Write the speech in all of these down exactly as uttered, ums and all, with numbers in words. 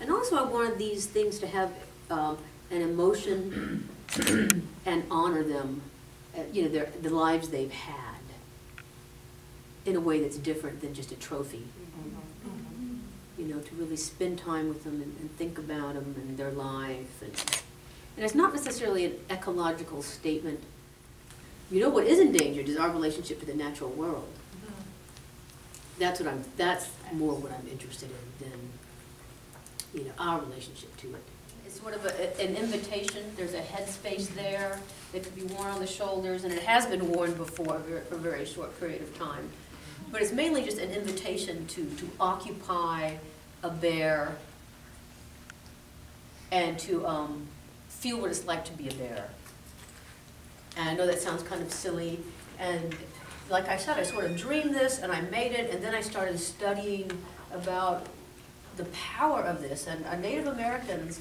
And also I wanted these things to have um, an emotion and honor them, uh, you know, their, the lives they've had in a way that's different than just a trophy. Mm-hmm. You know, to really spend time with them and, and think about them and their life. And, and it's not necessarily an ecological statement. You know what is endangered is our relationship to the natural world. That's what I'm, that's more what I'm interested in than, you know, our relationship to it. It's sort of a, an invitation. There's a headspace there that could be worn on the shoulders, and it has been worn before for a very short period of time. But it's mainly just an invitation to, to occupy a bear and to um, feel what it's like to be a bear. And I know that sounds kind of silly, and like I said, I sort of dreamed this, and I made it, and then I started studying about the power of this. And Native Americans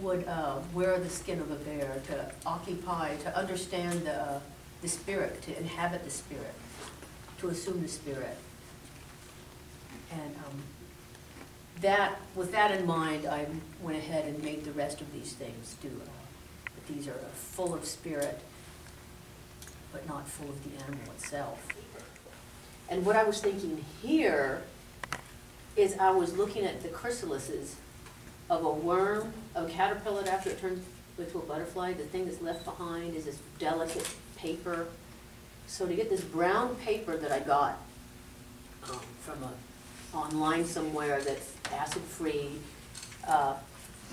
would uh, wear the skin of a bear to occupy, to understand the, the spirit, to inhabit the spirit, to assume the spirit. And um, that, with that in mind, I went ahead and made the rest of these things do. Uh, but these are full of spirit, but not full of the animal itself. And what I was thinking here is I was looking at the chrysalises of a worm, of a caterpillar after it turns into a butterfly. The thing that's left behind is this delicate paper. So to get this brown paper that I got um, from a, online somewhere that's acid-free, uh,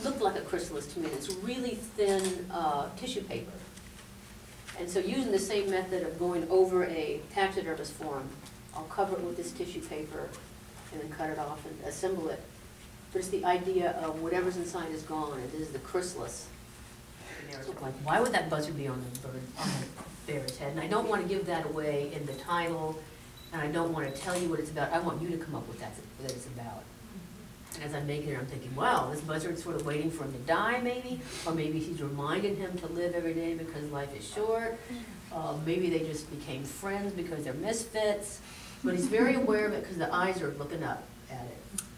looked like a chrysalis to me. It's really thin uh, tissue paper. And so using the same method of going over a taxidermist form, I'll cover it with this tissue paper and then cut it off and assemble it. But it's the idea of whatever's inside is gone, and this is the chrysalis. Like, why would that buzzer be on the, bird, on the bear's head? And I don't want to give that away in the title, and I don't want to tell you what it's about. I want you to come up with that, what it's about. And as I'm making it, I'm thinking, wow, this buzzard's sort of waiting for him to die, maybe, or maybe he's reminded him to live every day because life is short. Uh, maybe they just became friends because they're misfits. But he's very aware of it because the eyes are looking up at it.